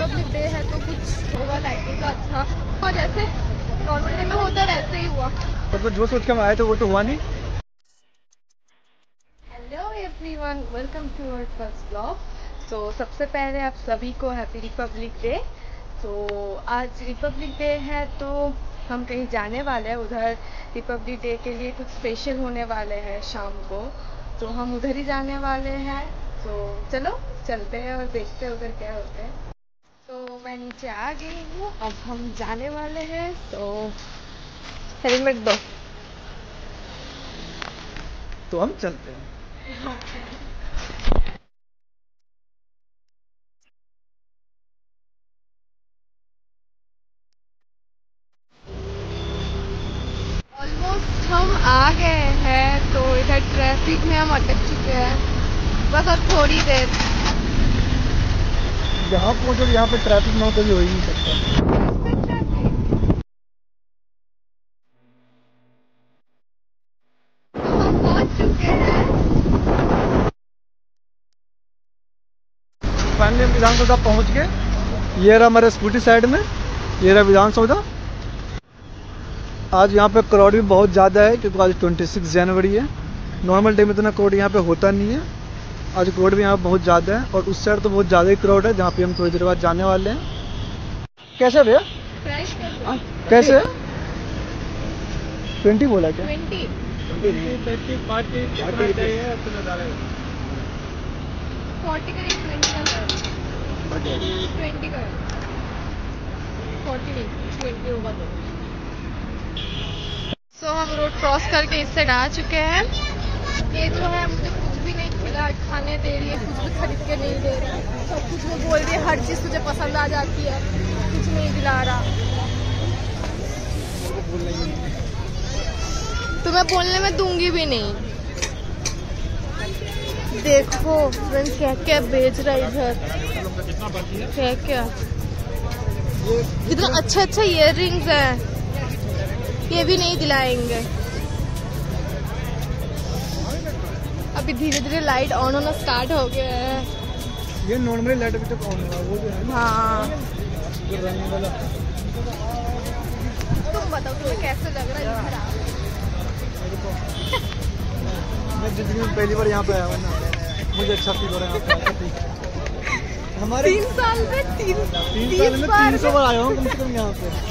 Republic day है तो कुछ होगा लाइटिंग का अच्छा, और जैसे नॉर्मल डे में होता वैसे ही हुआ। तो जो सोच के हम आए थे वो तो हुआ नहीं। Hello everyone, welcome to our first blog. तो सबसे पहले आप सभी को हैप्पी रिपब्लिक डे। तो आज रिपब्लिक डे है तो हम कहीं जाने वाले हैं, उधर रिपब्लिक डे के लिए कुछ स्पेशल होने वाले हैं शाम को, तो हम उधर ही जाने वाले हैं। तो चलो चलते हैं और देखते हैं उधर क्या होता है। तो मैं नीचे आ गई हूँ, अब हम जाने वाले हैं। तो हेलमेट दो, तो हम चलते हैं। हम आ गए हैं, तो इधर ट्रैफिक में हम अटक चुके हैं, बस और थोड़ी देर यहाँ पहुँचो। यहाँ पे ट्रैफिक ना हो तो भी हो ही नहीं सकता। तो हम पहुँच चुके हैं। फाइनली हम विधान सौधा पहुँच गए। ये रहा हमारे स्कूटी साइड में, ये रहा विधान सौधा। आज यहाँ पे क्राउड भी बहुत ज़्यादा है क्योंकि आज 26 जनवरी है। नॉर्मल डे में इतना क्राउड यहाँ पे होता नहीं है, आज क्राउड भी यहाँ बहुत ज़्यादा है। और उस साइड तो बहुत ज़्यादा ही क्राउड है जहाँ पे हम थोड़ी देर बाद जाने वाले हैं। कैसे भैया, कैसे 20 बोला क्या? 20 तो हम रोड क्रॉस करके इससे आ चुके हैं। ये जो है मुझे कुछ भी नहीं खिला, खाने दे रही है, कुछ भी खरीद के नहीं दे रही है, सब कुछ वो बोल रही है हर चीज़ तुझे पसंद आ जाती है, कुछ नहीं दिला रहा। तो मैं बोलने में दूंगी भी नहीं। देखो फ्रेंड्स क्या क्या बेच रहा है इधर, क्या क्या इतना अच्छा अच्छा इयर रिंग्स है, ये भी नहीं दिलाएंगे। अभी धीरे धीरे लाइट ऑन होना स्टार्ट हो गया है। ये नॉर्मली लाइट अभी तक ऑन है, वो जो है हाँ। तुम बताओ तुम्हें कैसे लग रहा है? मैं जिंदगी में पहली बार यहाँ पे आया हूँ ना, मुझे अच्छा फील हो रहा है। हमारे 3 साल में 300 बार आया हूँ कम से कम यहाँ पे।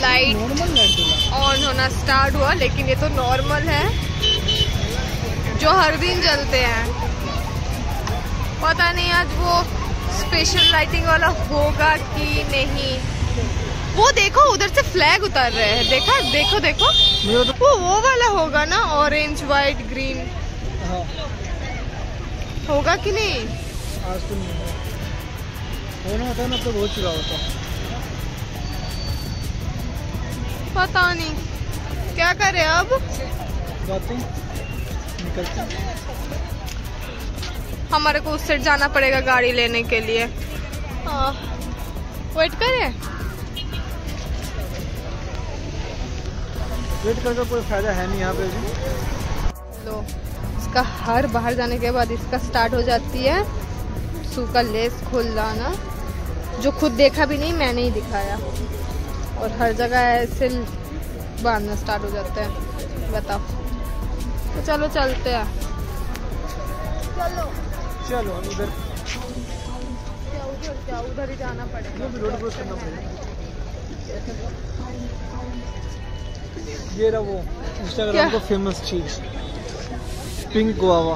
लाइट ऑन होना स्टार्ट हुआ, लेकिन ये तो नॉर्मल है जो हर दिन जलते हैं। पता नहीं आज वो स्पेशल लाइटिंग वाला होगा कि नहीं। वो देखो उधर से फ्लैग उतर रहे हैं, देखा? देखो देखो वो वाला होगा ना, ऑरेंज व्हाइट ग्रीन होगा कि नहीं? आज तो नहीं होना होता ना, तो बहुत चुरा होता। पता नहीं क्या करे अब। हमारे को उस साइड जाना पड़ेगा गाड़ी लेने के लिए। वेट करें, वेट करने का कोई फायदा है नहीं यहाँ पे। लो इसका हर बाहर जाने के बाद इसका स्टार्ट हो जाती है सूखा लेस खोल लाना, जो खुद देखा भी नहीं, मैंने ही दिखाया। और हर जगह ऐसे बांधना स्टार्ट हो जाता है, बताओ। तो चलो चलते हैं, चलो चलो हम उधर क्या उधर ही जाना पड़ेगा, रोड क्रॉस करना पड़ेगा। ये रहा वो इंस्टाग्राम का फेमस चीज, पिंक गुआवा।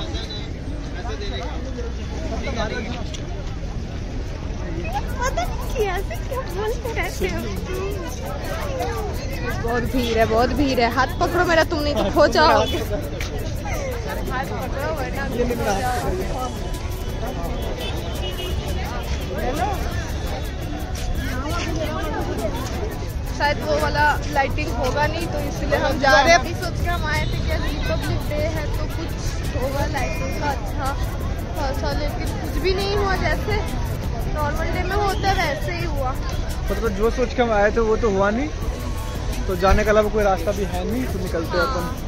बहुत भीड़ है, बहुत भीड़ है। हाथ पकड़ो मेरा, तुम नहीं तो खो जाओ। शायद वो वाला लाइटिंग होगा नहीं, तो इसलिए हम जा रहे हैं। अभी सोच के हम आए थे कि रिपब्लिक डे है तो कुछ होगा लाइटिंग का अच्छा खासा, लेकिन कुछ भी नहीं हुआ। जैसे नॉर्मल डे में होता है वैसे ही हुआ। मतलब जो सोच के हम आए थे वो तो हुआ नहीं, तो जाने के अलावा कोई रास्ता भी है नहीं, तो निकलते हैं अपन।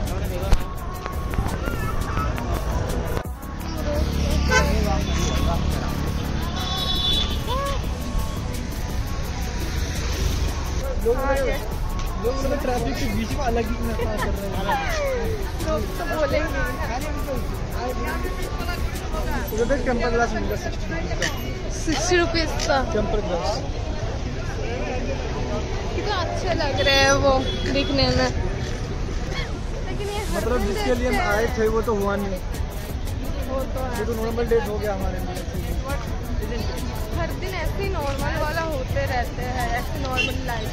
ट्रैफिक के बीच में अलग ही नशा कर रहे हैं। टेम्पर ग्लास मिल रहा है 60 रुपीज़ का टेम्पर ग्लास। कितना अच्छा लग रहा है वो दिखने में, मतलब जिसके लिए हम आए थे वो तो हुआ नहीं, वो तो नॉर्मल डेट हो गया हमारे लिए। हर दिन ऐसे ही नॉर्मल वाला होते रहते हैं, ऐसे नॉर्मल लाइफ।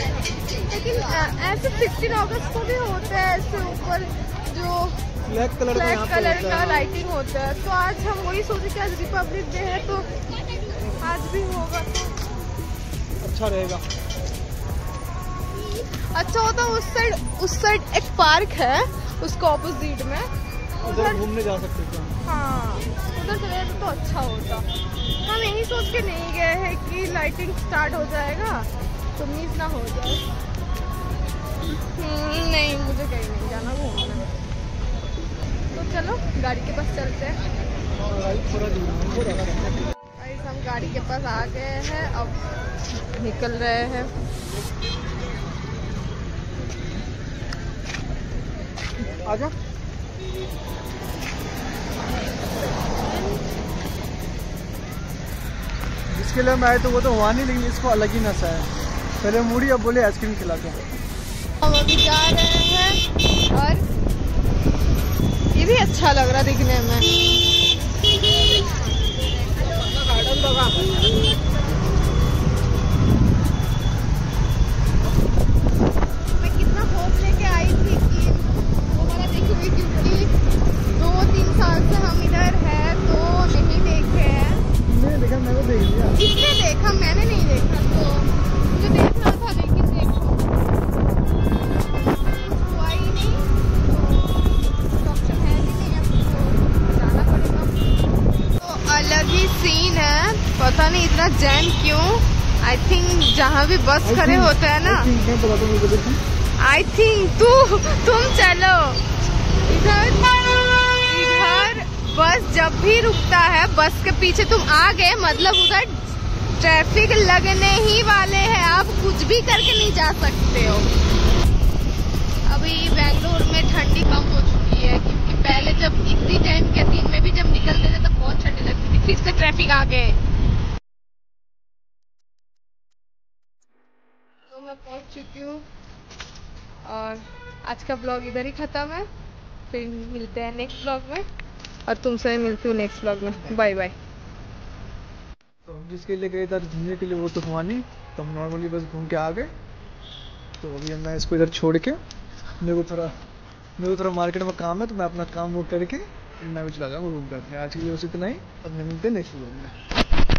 लेकिन ऐसे 15 अगस्त को भी होता है, ऐसे ऊपर जो ब्लैक कलर का लाइटिंग होता है। तो आज हम वही सोचे कि आज रिपब्लिक डे है तो आज भी होगा तो अच्छा रहेगा। अच्छा होता है। उस साइड एक पार्क है, उसको ऑपोजिट में उधर घूमने जा सकते थे। हाँ उधर चले तो अच्छा होता। हम यही सोच के नहीं गए हैं कि लाइटिंग स्टार्ट हो जाएगा तो मिस ना हो जाए। नहीं मुझे कहीं नहीं जाना, घूमना। तो चलो गाड़ी के पास चलते हैं। हम गाड़ी के पास आ गए हैं, अब निकल रहे हैं। आजा। जिसके लिए हम आए तो वो तो हुआ नहीं, लेकिन इसको अलग ही नशा है। पहले मूढ़ी अब बोले आइसक्रीम खिला के। हम अभी जा रहे हैं और ये भी अच्छा लग रहा दिखने में। मैं कितना होप लेके आई थी कि क्योंकि 2-3 साल से हम इधर है तो नहीं देखे हैं। नहीं देखा, मैंने देख लिया। किसने देखा? मैंने नहीं देखा, तो मुझे देखना था लेकिन देखो हुआ ही नहीं। तो ऑप्शन है भी नहीं, आपको जाना पड़ेगा। तो अलग ही सीन है, पता नहीं इतना जैम क्यों। आई थिंक जहाँ भी बस खड़े होते हैं ना, आई थिंक तुम चलो इधर बस जब भी रुकता है, बस के पीछे तुम आ गए मतलब उधर ट्रैफिक लगने ही वाले हैं। आप कुछ भी करके नहीं जा सकते हो। अभी बेंगलोर में ठंडी कम हो चुकी है, क्योंकि पहले जब इसी टाइम के दिन में भी जब निकलते थे तब बहुत ठंडी लगती थी। फिर से ट्रैफिक आ गए। तो मैं पहुंच चुकी हूँ और आज का ब्लॉग इधर ही खत्म है। फिर मिलते हैं नेक्स्ट ब्लॉग में और तुमसे मिलती हूँ नेक्स्ट ब्लॉग में। Bye bye. तो जिसके लिए गए इधर घूमने के लिए वो तो हुआ नहीं, तो हम नॉर्मली बस घूम के आ गए। तो अभी मैं इसको इधर छोड़ के, मेरे को थोड़ा मार्केट में काम है, तो मैं अपना काम वो करके मैं भी चला जाऊँगा रूम पर। आज के लिए बस इतना ही, अब मिलते हैं नेक्स्ट ब्लॉग में।